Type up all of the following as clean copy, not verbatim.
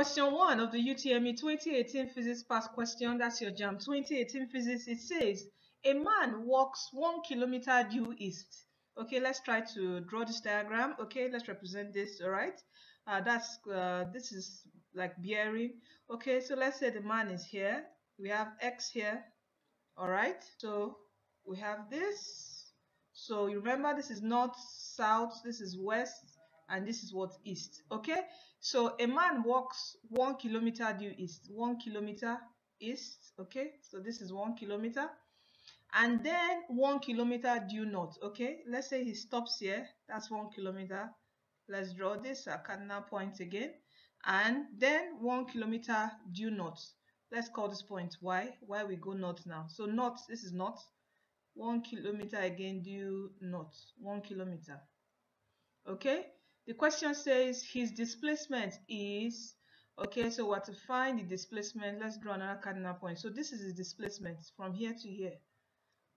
Question 1 of the UTME 2018 Physics Pass question, that's your jam, 2018 Physics, it says, a man walks 1 kilometer due east. Okay, let's try to draw this diagram. Okay, let's represent this, all right? This is like bearing. Okay, so let's say the man is here. We have X here, all right? So we have this. So you remember this is north, south, this is west, and this is what, east, okay? So a man walks 1 kilometer due east, 1 kilometer east, okay? So this is 1 kilometer. And then 1 kilometer due north, okay? Let's say he stops here, that's 1 kilometer. Let's draw this, our cardinal point again. And then 1 kilometer due north. Let's call this point Y, why we go north now. So north, this is north. 1 kilometer again due north, 1 kilometer, okay? The question says his displacement is, okay, so we're to find the displacement. Let's draw another cardinal point. So this is the displacement from here to here,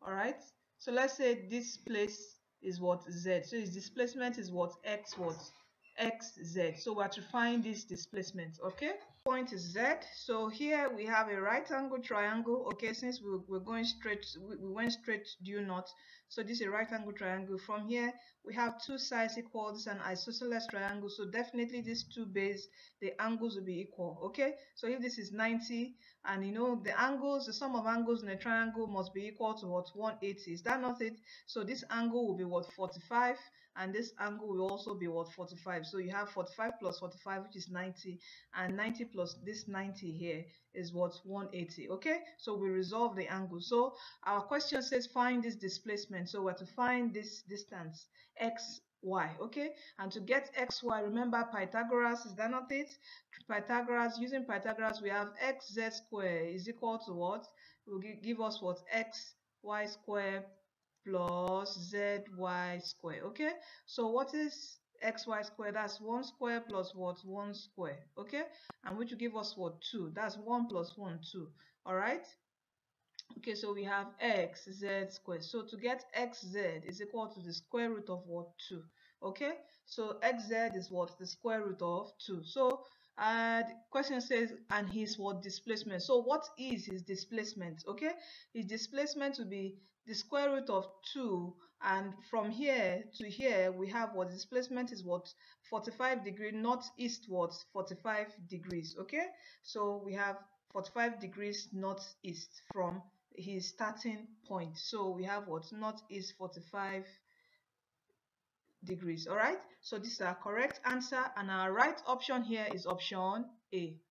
all right? So let's say this place is what, Z. So his displacement is what, X, Z. So we're to find this displacement, okay? Point is Z. So here we have a right angle triangle, okay? Since we're going straight, we went straight due north. So this is a right angle triangle. From here, we have two sides equal. This is an isosceles triangle. So definitely these two bases, the angles will be equal, okay? So if this is 90, and you know the angles, the sum of angles in a triangle must be equal to what, 180. Is that not it? So this angle will be what, 45, and this angle will also be what, 45. So you have 45 plus 45, which is 90, and 90 plus this 90 here is what, 180, okay? So we resolve the angle. So our question says find this displacement. So we're to find this distance, X, Y, okay? And to get X, Y, remember Pythagoras, is that not it? Pythagoras, using Pythagoras, we have X, Z square is equal to what? Will give us what? X, Y square plus Z, Y square, okay? So what is XY squared? That's 1 square plus what, 1 square, okay? And which will give us what, 2. That's 1 plus 1, 2, all right? Okay, so we have X, Z squared. So to get XZ is equal to the square root of what, 2, okay? So XZ is what, the square root of 2. So the question says, and his what, displacement. So what is his displacement, okay? His displacement will be the square root of 2, and from here to here we have what, displacement is what, 45 degrees northeastwards, 45 degrees, okay? So we have 45 degrees northeast from his starting point. So we have what, northeast 45 degrees, all right? So this is our correct answer, and our right option here is option A.